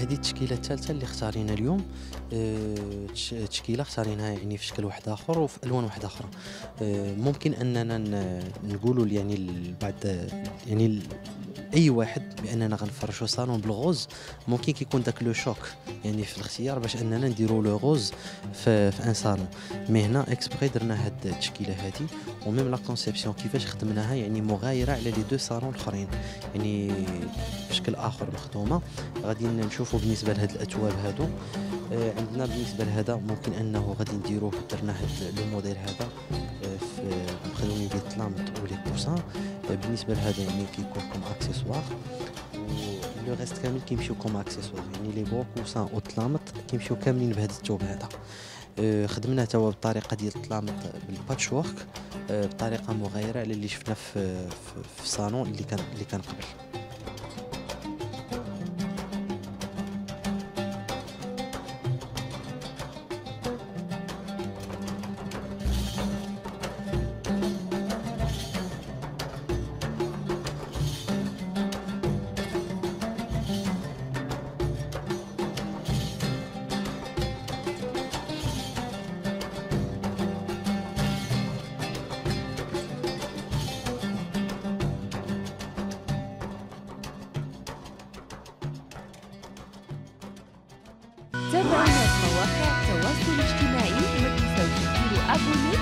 هذه التشكيله الثالثه اللي اختارينا اليوم، تشكيله اختاريناها يعني في شكل واحد اخر وفي الوان واحده اخرى. ممكن اننا نقولوا يعني لبعض يعني اي واحد باننا غنفرشوا صالون بالغوز، ممكن كيكون داك لو شوك يعني في الاختيار باش اننا نديروا لو غوز في ان صالون، مي هنا اكسبري درنا هاد التشكيله هادي وميم لا كونسيبسيون كيفاش خدمناها يعني مغايره على لي دو صالون الاخرين، يعني بشكل اخر مخدومه. غادي نشوفوا بالنسبه لهاد الاثواب هادو، عندنا بالنسبه لهذا ممكن انه غادي نديروه، درنا هاد لو موديل هذا في مخدومين ديال الطلامط ولي كوسان. بالنسبه لهذا يعني كيكون كوم اكسسوار، لو ريست كامل كيمشيو كوم اكسسوار، يعني لي بوك وسان والطلامط كيمشيو كاملين بهذا الثوب هذا. خدمنا توا بالطريقه ديال الطلامط بالباتش وورك، بطريقه مغايره على اللي شفنا في الصالون اللي كان قبل. تابعونا في مواقع التواصل الاجتماعي، ما تنساوش ديروا ابوني